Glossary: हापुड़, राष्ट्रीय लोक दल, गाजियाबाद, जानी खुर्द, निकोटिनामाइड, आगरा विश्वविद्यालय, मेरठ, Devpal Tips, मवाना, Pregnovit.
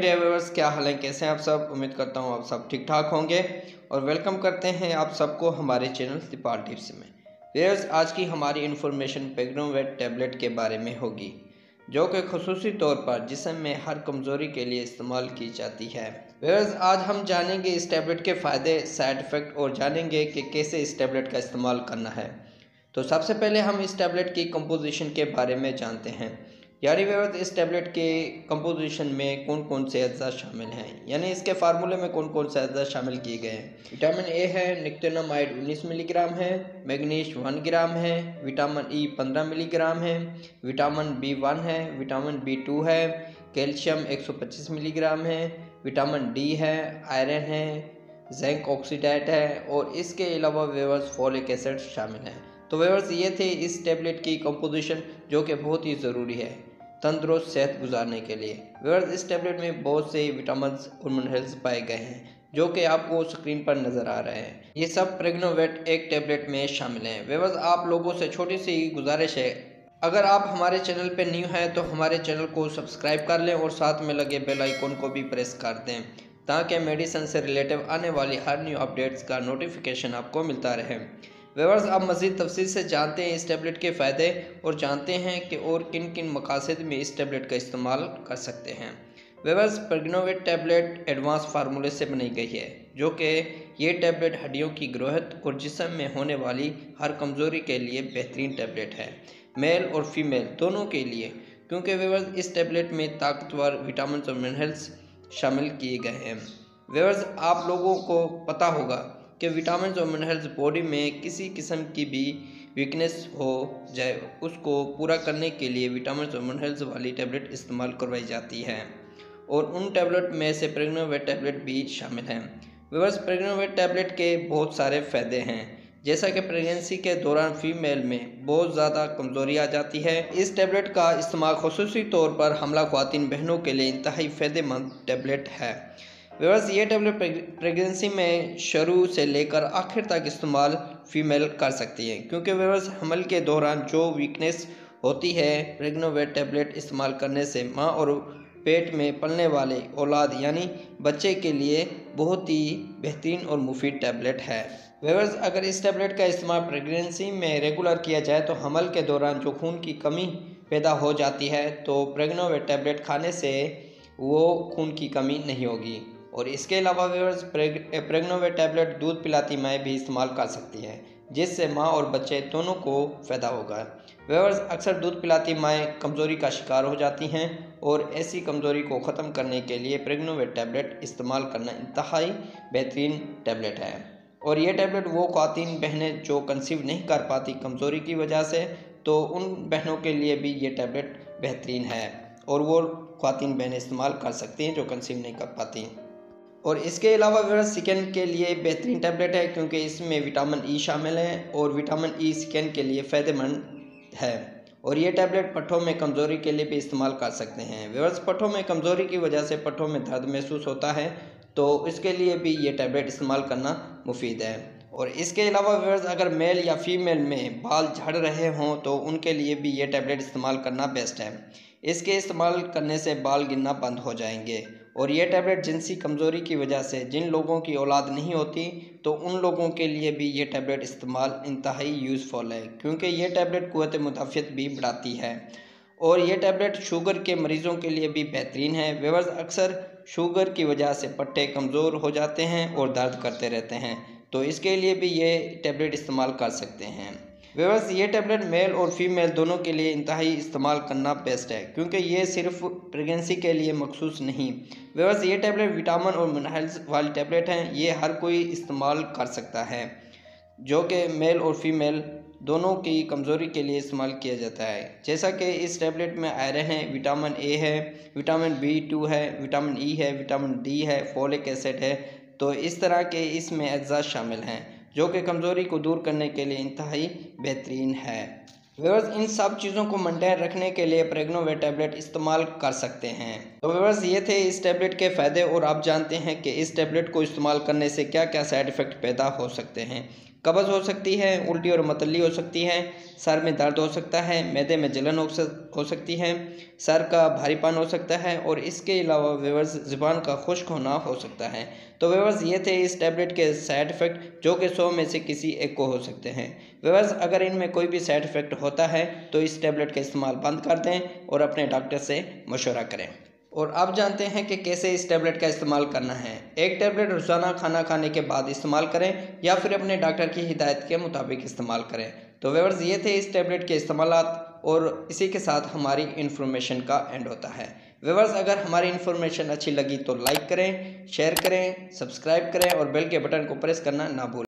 Developers, क्या हाल है, कैसे हैं आप सब। उम्मीद करता हूं आप सब ठीक ठाक होंगे और वेलकम करते हैं आप सबको हमारे चैनल DevPal टिप्स में। वेयर्स, आज की हमारी इन्फॉर्मेशन प्रेग्नोविट टैबलेट के बारे में होगी, जो कि खुसूसी तौर पर जिस्म में हर कमज़ोरी के लिए इस्तेमाल की जाती है। वेयर्स, आज हम जानेंगे इस टैबलेट के फ़ायदे, साइड इफ़ेक्ट और जानेंगे कि कैसे इस टैबलेट का इस्तेमाल करना है। तो सबसे पहले हम इस टैबलेट की कंपोजिशन के बारे में जानते हैं। यानी वेयर्स, इस टैबलेट के कंपोजिशन में कौन कौन से अज़ा शामिल हैं, यानी इसके फार्मूले में कौन कौन से अज़ा शामिल किए गए हैं। विटामिन ए है, निकोटिनामाइड 19 मिलीग्राम है, मैग्नीश 1 ग्राम है, विटामिन ई 15 मिलीग्राम है, विटामिन B1 है, विटामिन B2 है, कैल्शियम 125 मिलीग्राम है, विटामिन डी है, आयरन है, जिंक ऑक्सीडेट है और इसके अलावा वेयर्स फोलिक एसिड शामिल है। तो वेयर्स, ये थे इस टैबलेट की कंपोजिशन, जो कि बहुत ही ज़रूरी है तंदुरुस्त सेहत गुजारने के लिए। वेयर्स, इस टैबलेट में बहुत से विटामिन और मिनरल्स पाए गए हैं, जो कि आपको स्क्रीन पर नज़र आ रहे हैं। ये सब प्रेग्नोविट एक टैबलेट में शामिल हैं। वेयर्स, आप लोगों से छोटी सी गुजारिश है, अगर आप हमारे चैनल पर न्यू हैं तो हमारे चैनल को सब्सक्राइब कर लें और साथ में लगे बेल आइकॉन को भी प्रेस कर दें, ताकि मेडिसिन से रिलेटिव आने वाली हर न्यू अपडेट्स का नोटिफिकेशन आपको मिलता रहे। वेयर्स, आप मज़ीद तफसील से जानते हैं इस टैबलेट के फ़ायदे और जानते हैं कि और किन किन मकासद में इस टैबलेट का इस्तेमाल कर सकते हैं। वेयर्स, प्रेग्नोविट टैबलेट एडवांस फार्मूले से बनाई गई है, जो कि ये टैबलेट हड्डियों की ग्रोहत और जिस्म में होने वाली हर कमज़ोरी के लिए बेहतरीन टैबलेट है, मेल और फीमेल दोनों के लिए, क्योंकि वेयर्स, इस टैबलेट में ताकतवर विटामिन और मिनरल्स शामिल किए गए हैं। वेयर्स, आप लोगों को पता होगा कि विटामिन और मिनरल्स बॉडी में किसी किस्म की भी वीकनेस हो जाए, उसको पूरा करने के लिए विटामिन और मिनरल्स वाली टैबलेट इस्तेमाल करवाई जाती है और उन टैबलेट में से प्रेग्नोविट टैबलेट भी शामिल हैं। वेयर्स, प्रेग्नोविट टैबलेट के बहुत सारे फ़ायदे हैं, जैसा कि प्रेगनेंसी के दौरान फीमेल में बहुत ज़्यादा कमज़ोरी आ जाती है। इस टैबलेट का इस्तेमाल खुसूसी तौर पर हमला ख्वातीन बहनों के लिए इंतहाई फ़ायदेमंद टैबलेट है। वेयर्स, ये टैबलेट प्रेगनेंसी में शुरू से लेकर आखिर तक इस्तेमाल फीमेल कर सकती है, क्योंकि वेयर्स, हमल के दौरान जो वीकनेस होती है, प्रेग्नोविट टैबलेट इस्तेमाल करने से माँ और पेट में पलने वाले औलाद यानी बच्चे के लिए बहुत ही बेहतरीन और मुफीद टैबलेट है। वेयर्स, अगर इस टैबलेट का इस्तेमाल प्रेगनेंसी में रेगुलर किया जाए तो हमल के दौरान जो खून की कमी पैदा हो जाती है, तो प्रेग्नोविट टैबलेट खाने से वो खून की कमी नहीं होगी। और इसके अलावा वेयर्स, प्रेग्नोविट टैबलेट दूध पिलाती माएँ भी इस्तेमाल कर सकती हैं, जिससे माँ और बच्चे दोनों को फ़ायदा होगा। वेयर्स, अक्सर दूध पिलाती माएँ कमज़ोरी का शिकार हो जाती हैं और ऐसी कमज़ोरी को ख़त्म करने के लिए प्रेग्नोविट टैबलेट इस्तेमाल करना इंतहाई बेहतरीन टैबलेट है। और ये टैबलेट वो ख़वातीन बहनें जो कंसीव नहीं कर पाती कमज़ोरी की वजह से, तो उन बहनों के लिए भी ये टैबलेट बेहतरीन है और वो ख़वातीन बहनें इस्तेमाल कर सकती हैं जो कंसीव नहीं कर पाती। और इसके अलावा वेयर्स, स्किन के लिए बेहतरीन टैबलेट है, क्योंकि इसमें विटामिन ई शामिल है और विटामिन ई स्किन के लिए फ़ायदेमंद है। और ये टैबलेट पट्ठों में कमज़ोरी के लिए भी इस्तेमाल कर सकते हैं। वेयर्स, पट्ठों में कमज़ोरी की वजह से पट्ठों में दर्द महसूस होता है, तो इसके लिए भी ये टैबलेट इस्तेमाल करना मुफीद है। और इसके अलावा वेयर्स, अगर मेल या फीमेल में बाल झड़ रहे हों तो उनके लिए भी ये टैबलेट इस्तेमाल करना बेस्ट है। इसके इस्तेमाल करने से बाल गिरना बंद हो जाएंगे। और यह टैबलेट जिनसी कमज़ोरी की वजह से जिन लोगों की औलाद नहीं होती, तो उन लोगों के लिए भी ये टैबलेट इस्तेमाल इंतहाई यूज़फुल है, क्योंकि यह टैबलेट क़ुव्वत मुदाफ़त भी बढ़ाती है। और यह टैबलेट शुगर के मरीज़ों के लिए भी बेहतरीन है। वेयर्स, अक्सर शुगर की वजह से पट्टे कमज़ोर हो जाते हैं और दर्द करते रहते हैं, तो इसके लिए भी ये टैबलेट इस्तेमाल कर सकते हैं। वेयर्स, ये टैबलेट मेल और फीमेल दोनों के लिए इंतहाई इस्तेमाल करना बेस्ट है, क्योंकि ये सिर्फ प्रेगनेंसी के लिए मखसूस नहीं। वेयर्स, ये टैबलेट विटामिन और मिनरल्स वाली टैबलेट हैं, ये हर कोई इस्तेमाल कर सकता है, जो कि मेल और फीमेल दोनों की कमज़ोरी के लिए इस्तेमाल किया जाता है। जैसा कि इस टैबलेट में आयरन है, विटामिन ए है, विटामिन B2 है, विटामिन ई है, विटामिन डी है, फोलिक एसिड है, तो इस तरह के इसमें अज्जा शामिल हैं, जो कि कमज़ोरी को दूर करने के लिए इंतहाई बेहतरीन है। वेयर्स, इन सब चीज़ों को मेंटेन रखने के लिए प्रेग्नोविट टैबलेट इस्तेमाल कर सकते हैं। तो वेयर्स, ये थे इस टैबलेट के फ़ायदे और आप जानते हैं कि इस टैबलेट को इस्तेमाल करने से क्या क्या साइड इफ़ेक्ट पैदा हो सकते हैं। कब्ज़ हो सकती है, उल्टी और मतली हो सकती है, सर में दर्द हो सकता है, मैदे में जलन हो सकती है, सर का भारीपन हो सकता है और इसके अलावा व्यूअर्स ज़ुबान का खुश्क होना हो सकता है। तो व्यूअर्स ये थे इस टैबलेट के साइड इफ़ेक्ट जो कि 100 में से किसी एक को हो सकते हैं। व्यूअर्स अगर इनमें कोई भी साइड इफ़ेक्ट होता है तो इस टैबलेट का इस्तेमाल बंद कर दें और अपने डॉक्टर से मशवरा करें। और अब जानते हैं कि कैसे इस टैबलेट का इस्तेमाल करना है। एक टैबलेट रोज़ाना खाना खाने के बाद इस्तेमाल करें या फिर अपने डॉक्टर की हिदायत के मुताबिक इस्तेमाल करें। तो व्यूअर्स ये थे इस टैबलेट के इस्तेमालात और इसी के साथ हमारी इन्फॉर्मेशन का एंड होता है। व्यूअर्स अगर हमारी इन्फॉर्मेशन अच्छी लगी तो लाइक करें, शेयर करें, सब्सक्राइब करें और बेल के बटन को प्रेस करना ना भूलें।